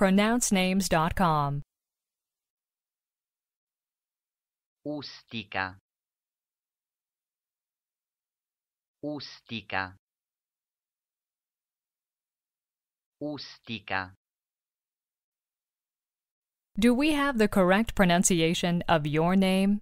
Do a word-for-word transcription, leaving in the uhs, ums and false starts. Pronounce Names dot com. Ustica. Ustica. Ustica. Do we have the correct pronunciation of your name?